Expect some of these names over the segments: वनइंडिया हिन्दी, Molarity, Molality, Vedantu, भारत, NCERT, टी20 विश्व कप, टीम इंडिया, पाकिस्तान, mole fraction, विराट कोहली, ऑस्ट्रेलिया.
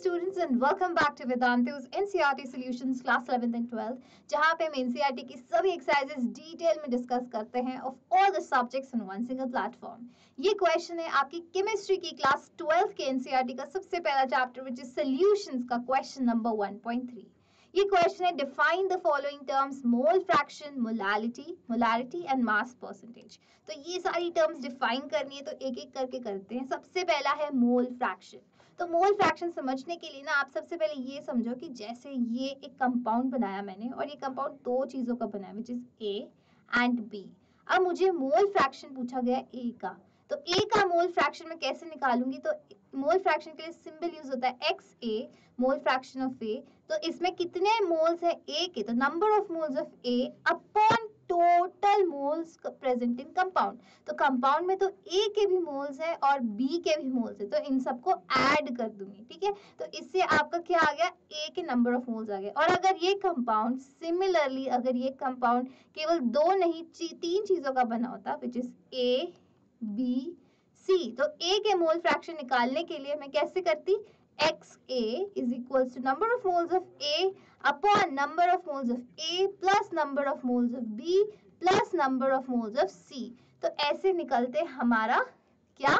students and welcome back to Vedantu's NCERT Solutions class 11th and 12th, जहां पे हम NCERT की सभी exercises detail में discuss करते हैं of all the subjects on one single platform। ये question है आपकी chemistry की class 12 के NCERT का सबसे पहला chapter which is solutions का question number 1.3। ये क्वेश्चन है define the following terms mole fraction, molarity and mass percentage. तो ये सारी टर्म्स डिफाइन करनी है, तो एक एक करके करते हैं। सबसे पहला है मोल फ्रैक्शन। तो मोल फ्रैक्शन समझने के लिए ना आप सबसे पहले ये समझो कि जैसे ये एक कंपाउंड बनाया मैंने, और ये कंपाउंड दो चीज़ों का बनाया which is A and B. अब मुझे मोल फ्रैक्शन पूछा गया ए का, तो ए का मोल फ्रैक्शन मैं कैसे निकालूंगी? तो मोल फ्रैक्शन के लिए सिंबल यूज होता है X A, mole fraction of A. तो इसमें कितने मोल्स है ए के, तो number of moles of A upon total moles present in compound. तो कंपाउंड में तो ए के भी मोल्स है और बी के भी मोल्स है, तो इन सबको ऐड कर दूंगी, ठीक है। तो इससे आपका क्या आ गया, ए के नंबर ऑफ मोल्स आ गए। और अगर ये कंपाउंड सिमिलरली, अगर ये कंपाउंड केवल दो नहीं तीन चीजों का बना होता विच इज ए बी सी, तो ए के मोल फ्रैक्शन निकालने के लिए मैं कैसे करती, X A is equal to number of moles of A upon number of moles of A plus number of moles of B plus number of moles of C. तो ऐसे निकलते हमारा क्या,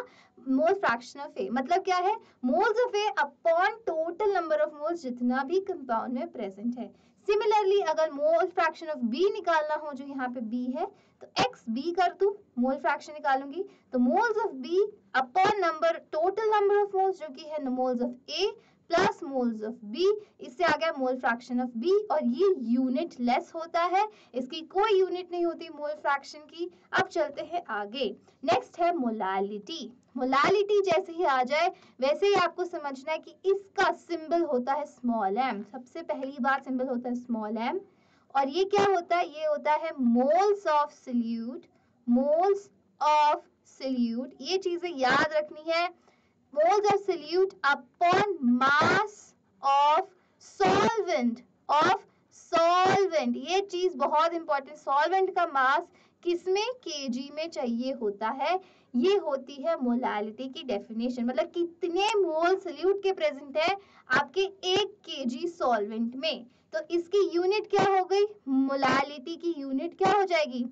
मोल फ्रैक्शन ऑफ ए। मतलब क्या है, moles of A upon total number of moles जितना भी कंपाउंड में प्रेजेंट है। सिमिलरली अगर मोल फ्रैक्शन ऑफ बी निकालना हो, जो यहाँ पे बी है, तो एक्स बी कर दूं, मोल फ्रैक्शन निकालूंगी, तो moles of B upon number total number of moles जो कि है moles of A plus moles of B. इससे आ गया मोल फ्रैक्शन ऑफ बी, और ये यूनिट लेस होता है, इसकी कोई यूनिट नहीं होती मोल फ्रैक्शन की। अब चलते हैं आगे, नेक्स्ट है मोलैलिटी। मोलैलिटी जैसे ही आ जाए वैसे ही आपको समझना है कि इसका सिंबल होता है स्मॉल एम। सबसे पहली बार सिंबल होता है स्मॉल एम, और ये क्या होता है, ये होता है moles of solute. Moles of solute, ये चीजें याद रखनी है, moles of solute upon mass of solvent. Of solvent, ये चीज बहुत इंपॉर्टेंट, सॉल्वेंट का मास किसमें, केजी में चाहिए होता है। ये होती है मोलैलिटी की डेफिनेशन, मतलब कितने मोल सोल्यूट के प्रेजेंट है आपके एक केजी सॉल्वेंट में। तो इसकी यूनिट क्या हो गई, मोलैलिटी की यूनिट क्या हो जाएगी,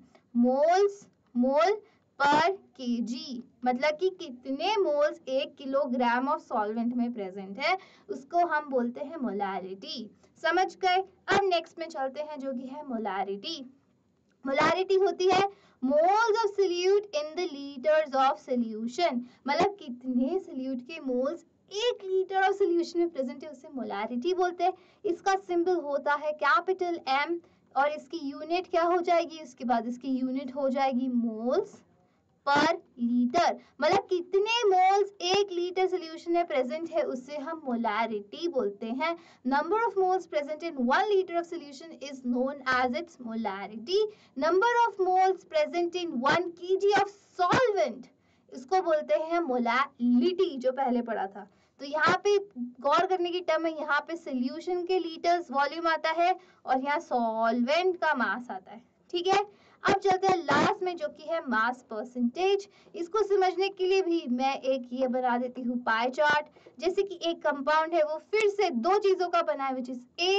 मोल्स, मोल पर केजी। मतलब कि कितने मोल्स एक किलोग्राम ऑफ सॉल्वेंट में प्रेजेंट है उसको हम बोलते हैं मोलैलिटी। समझ गए। अब नेक्स्ट में चलते हैं जो कि है मोलैरिटी। मोलैरिटी होती है moles of solute in the litres of solution, मतलब कितने सोल्यूट के मोल्स एक लीटर ऑफ सोल्यूशन में प्रेजेंट है उसे मोलैरिटी बोलते हैं। इसका सिंबल होता है कैपिटल एम, और इसकी यूनिट क्या हो जाएगी, उसके बाद इसकी यूनिट हो जाएगी मोल्स पर लीटर। मतलब कितने मोल्स एक लीटर सोल्यूशन में प्रेजेंट है उसे हम मोलैरिटी बोलते हैं। Number of moles present in 1 litre of solution is known as its molarity. Number of moles present in 1 KG of solvent, इसको बोलते हैं मोलैलिटी, जो पहले पढ़ा था। तो यहाँ पे गौर करने की टर्म है, यहाँ पे सोल्यूशन के लीटर्स वॉल्यूम आता है और यहाँ सॉल्वेंट का मास आता है, ठीक है। अब चलते हैं लास्ट में जो कि है मास परसेंटेज। इसको समझने के लिए भी मैं एक ये बना देती हूँ पाई चार्ट। जैसे कि एक कंपाउंड है, वो फिर से दो चीजों का बना है which is A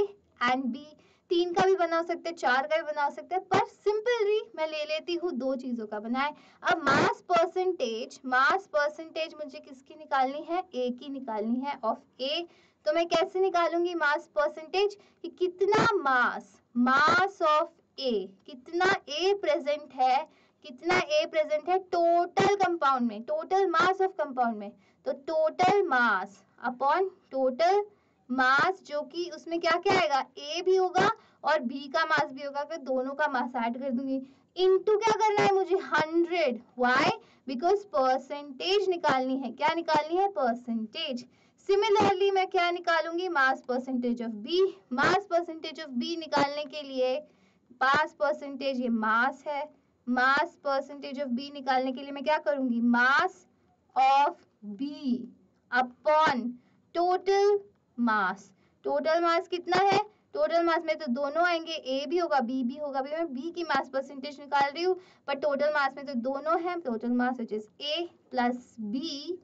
and B. तीन का भी बना हो सकता है, चार का भी बना हो सकता है, पर सिंपली मैं ले लेती हूँ दो चीजों का बना है। अब मास परसेंटेज, मास परसेंटेज मुझे किसकी निकालनी है, ए की निकालनी है, ऑफ ए। तो मैं कैसे निकालूंगी मास परसेंटेज, कि कितना मास, मास ऑफ ए, कितना ए प्रेजेंट है, कितना ए प्रेजेंट है टोटल कंपाउंड में, टोटल मास ऑफ कंपाउंड में। तो total mass upon total mass, जो कि उसमें क्या क्या आएगा, ए भी होगा और बी का मास भी होगा, दोनों का मास ऐड कर दूंगी। इनटू क्या करना है मुझे, 100। व्हाई, बिकॉज परसेंटेज निकालनी है। क्या निकालनी है, परसेंटेज। सिमिलरली मैं क्या निकालूंगी, mass percentage of B. Mass percentage of B निकालने के लिए मास परसेंटेज, ये मास है, मास परसेंटेज ऑफ बी निकालने के लिए मैं क्या करूंगी, mass of B upon total mass. Total mass कितना है, टोटल मास में तो दोनों आएंगे, ए भी होगा बी भी होगा। अभी मैं बी की मास परसेंटेज निकाल रही हूँ, पर टोटल मास में तो दोनों हैं। Total mass which is A plus B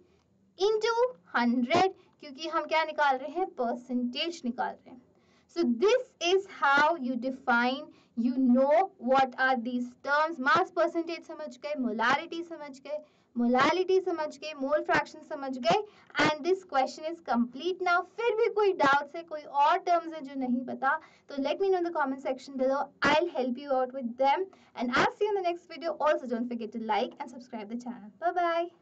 into 100। क्योंकि हम क्या निकाल रहे हैं, परसेंटेज निकाल रहे हैं. So this is how you define, you know what are these terms. Mass percentage समझ गए, molarity समझ गए, molality समझ गए, mole fraction समझ गए, and this question is complete now. फिर भी कोई doubts है, कोई और terms हैं जो नहीं पता, तो let me know in the comment section below. I'll help you out with them. And I'll see you in the next video. Also don't forget to like and subscribe the channel. Bye bye.